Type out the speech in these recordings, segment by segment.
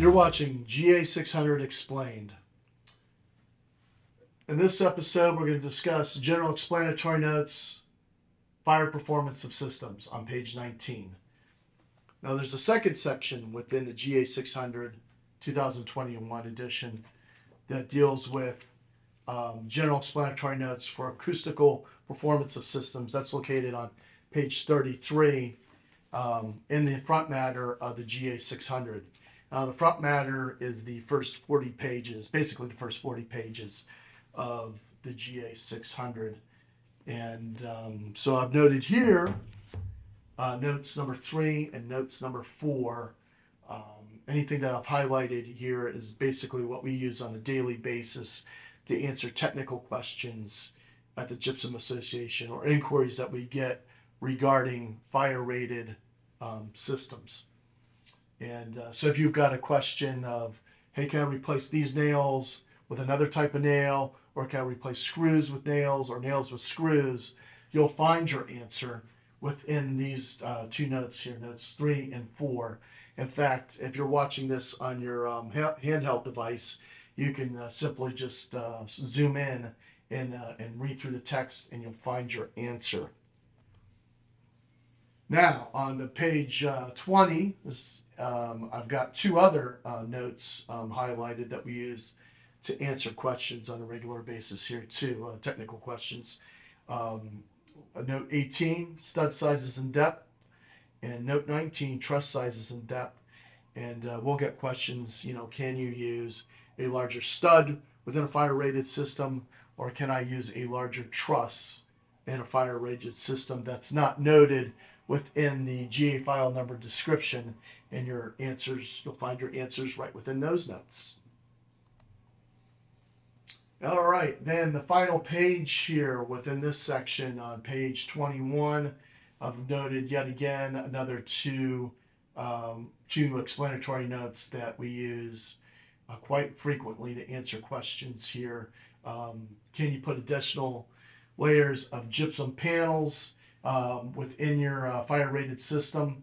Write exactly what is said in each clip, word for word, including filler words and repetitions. You're watching G A six hundred Explained. In this episode, we're going to discuss general explanatory notes, fire performance of systems on page nineteen. Now, there's a second section within the G A six hundred twenty twenty-one edition that deals with um, general explanatory notes for acoustical performance of systems. That's located on page thirty-three um, in the front matter of the G A six hundred. Now, the front matter is the first forty pages, basically the first forty pages of the G A six hundred. And um, so I've noted here uh, notes number three and notes number four. Um, anything that I've highlighted here is basically what we use on a daily basis to answer technical questions at the Gypsum Association or inquiries that we get regarding fire-rated um, systems. And uh, so if you've got a question of, hey, can I replace these nails with another type of nail, or can I replace screws with nails or nails with screws, you'll find your answer within these uh, two notes here, notes three and four. In fact, if you're watching this on your um, ha handheld device, you can uh, simply just uh, zoom in and, uh, and read through the text and you'll find your answer. Now, on the page uh, twenty, this, um, I've got two other uh, notes um, highlighted that we use to answer questions on a regular basis here too, uh, technical questions. Um, note eighteen, stud sizes and depth, and note nineteen, truss sizes and depth. And uh, we'll get questions, you know, can you use a larger stud within a fire-rated system, or can I use a larger truss in a fire-rated system that's not noted within the G A file number description, and your answers, you'll find your answers right within those notes. All right, then the final page here within this section on page twenty-one, I've noted yet again another two, um, two explanatory notes that we use uh, quite frequently to answer questions here. Um, can you put additional layers of gypsum panels Um, within your uh, fire-rated system?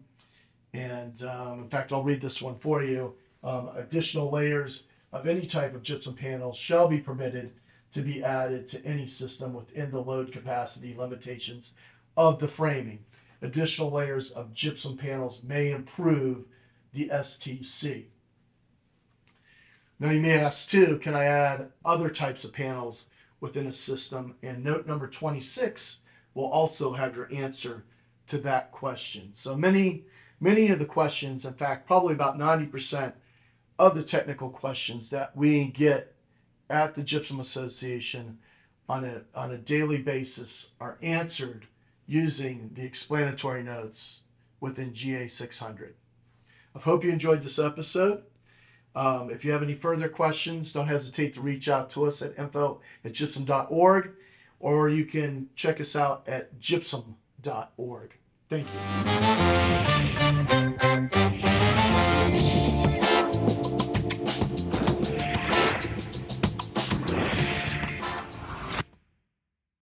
And um, in fact, I'll read this one for you. Um, additional layers of any type of gypsum panels shall be permitted to be added to any system within the load capacity limitations of the framing. Additional layers of gypsum panels may improve the S T C. Now you may ask too, can I add other types of panels within a system? And note number twenty-six will also have your answer to that question. So many, many of the questions, in fact, probably about ninety percent of the technical questions that we get at the Gypsum Association on a, on a daily basis are answered using the explanatory notes within G A six hundred. I hope you enjoyed this episode. Um, if you have any further questions, don't hesitate to reach out to us at info at gypsum dot org. Or you can check us out at gypsum dot org. Thank you.